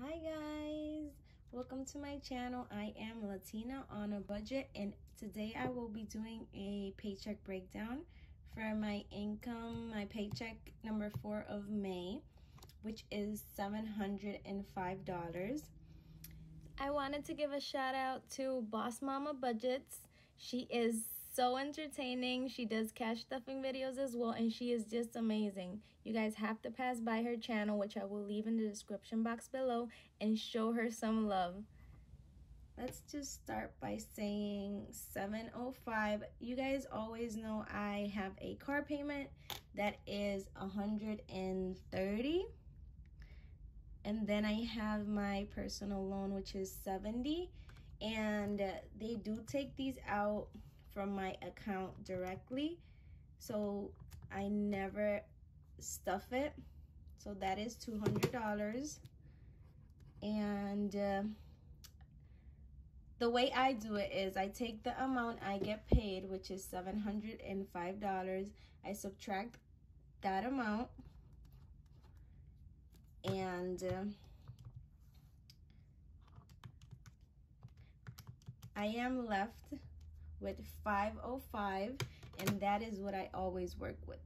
Hi guys, welcome to my channel. I am Latina on a Budget, and today I will be doing a paycheck breakdown for my income, my paycheck number 4 of May, which is $705. I wanted to give a shout out to Boss Mama Budgets. She is so entertaining. She does cash stuffing videos as well, and she is just amazing. You guys have to pass by her channel, which I will leave in the description box below, and show her some love. Let's just start by saying 705. You guys always know I have a car payment that is $130, and then I have my personal loan, which is $70, and they do take these out from my account directly, so I never stuff it. So that is $200, and the way I do it is I take the amount I get paid, which is $705. I subtract that amount, and I am left with 505, and that is what I always work with.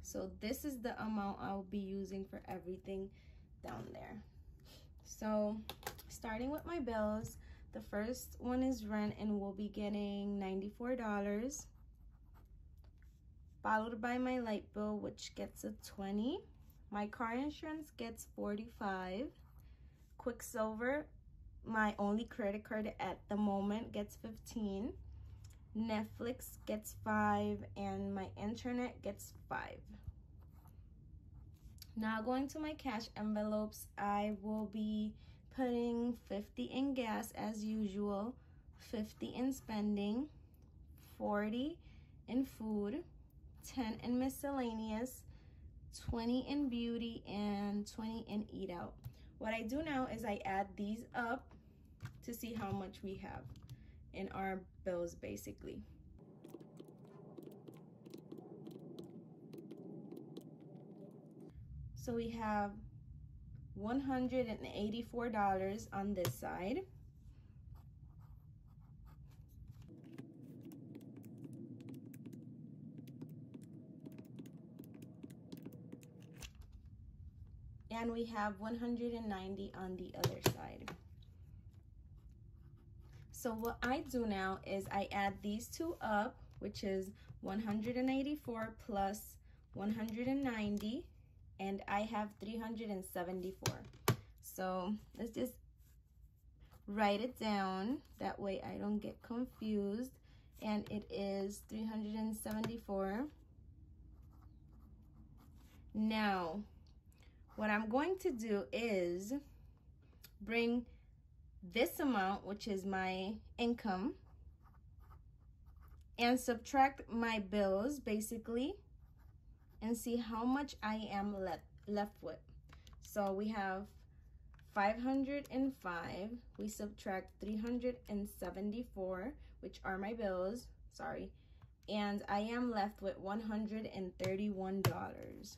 So this is the amount I'll be using for everything down there. So starting with my bills, the first one is rent, and we'll be getting $94, followed by my light bill, which gets a $20. My car insurance gets $45. Quicksilver, my only credit card at the moment, gets $15. Netflix gets $5, and my internet gets $5. Now going to my cash envelopes, I will be putting $50 in gas as usual, $50 in spending, $40 in food, $10 in miscellaneous, $20 in beauty, and $20 in eat out. What I do now is I add these up to see how much we have in our bills, basically. So we have $184 on this side. And we have $190 on the other side. So what I do now is I add these two up, which is 184 plus 190, and I have 374. So let's just write it down, that way I don't get confused. And it is 374. Now, what I'm going to do is bring this amount, which is my income, and subtract my bills, basically, and see how much I am left with. So we have 505. We subtract 374, which are my bills, sorry, and I am left with $131.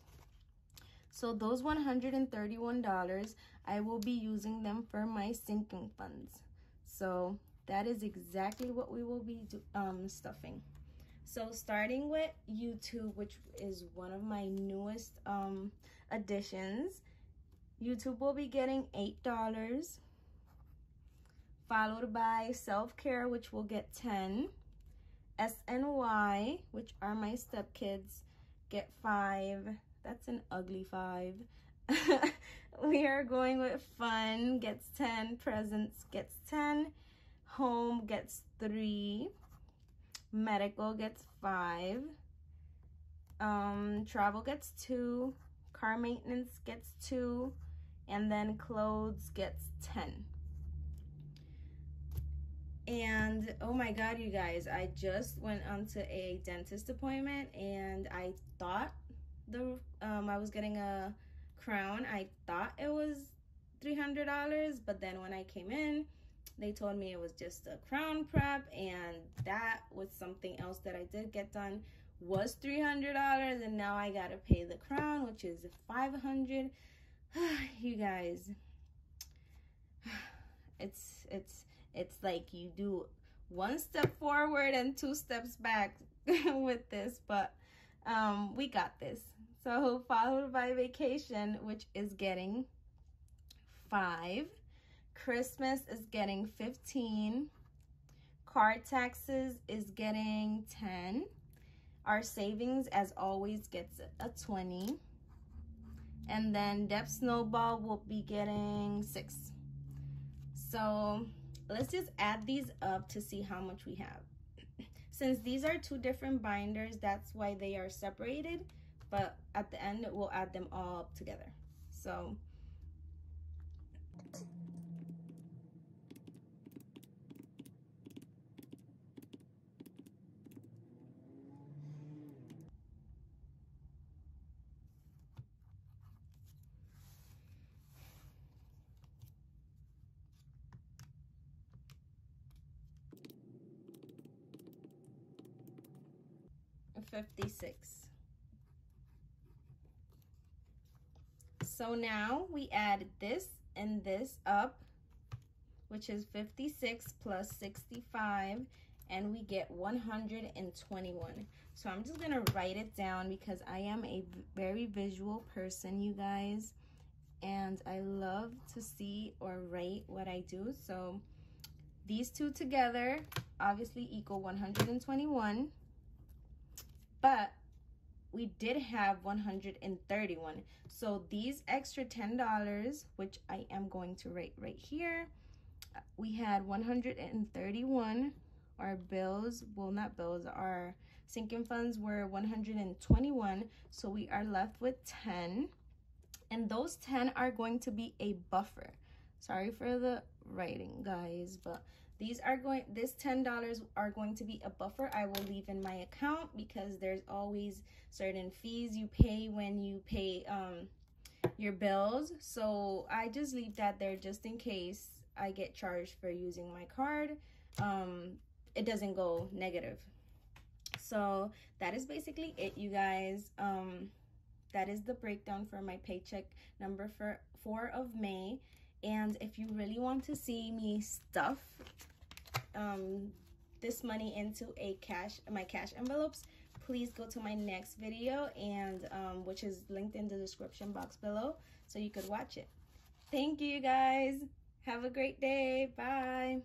So those $131, I will be using them for my sinking funds. So that is exactly what we will be stuffing. So starting with YouTube, which is one of my newest additions, YouTube will be getting $8, followed by self-care, which will get $10. SNY, which are my stepkids, get $5. That's an ugly $5. We are going with fun, gets $10. Presents gets $10. Home gets $3. Medical gets $5. Travel gets $2. Car maintenance gets $2. And then clothes gets $10. And oh my God, you guys, I just went onto a dentist appointment, and I thought I was getting a crown. I thought it was $300, but then when I came in, they told me it was just a crown prep, and that was something else that I did get done was $300, and now I gotta pay the crown, which is $500. You guys, it's like you do one step forward and two steps back with this, but we got this. So followed by vacation, which is getting 5. Christmas is getting 15. Car taxes is getting 10. Our savings, as always, gets a 20. And then debt snowball will be getting 6. So let's just add these up to see how much we have. Since these are two different binders, that's why they are separated. But at the end, we'll add them all up together. So $56. So now we add this and this up, which is 56 plus 65, and we get 121. So I'm just gonna write it down because I am a very visual person, you guys, and I love to see or write what I do. So these two together obviously equal 121, but we did have 131. So these extra $10, which I am going to write right here, we had 131. Our bills, well, not bills, our sinking funds were 121. So we are left with 10. And those 10 are going to be a buffer. Sorry for the writing, guys, but this $10 are going to be a buffer I will leave in my account, because there's always certain fees you pay when you pay your bills. So I just leave that there just in case I get charged for using my card. It doesn't go negative. So that is basically it, you guys. That is the breakdown for my paycheck number for 4 of May. And if you really want to see me stuff this money into my cash envelopes, please go to my next video, and which is linked in the description box below, so you could watch it. Thank you guys. Have a great day. Bye.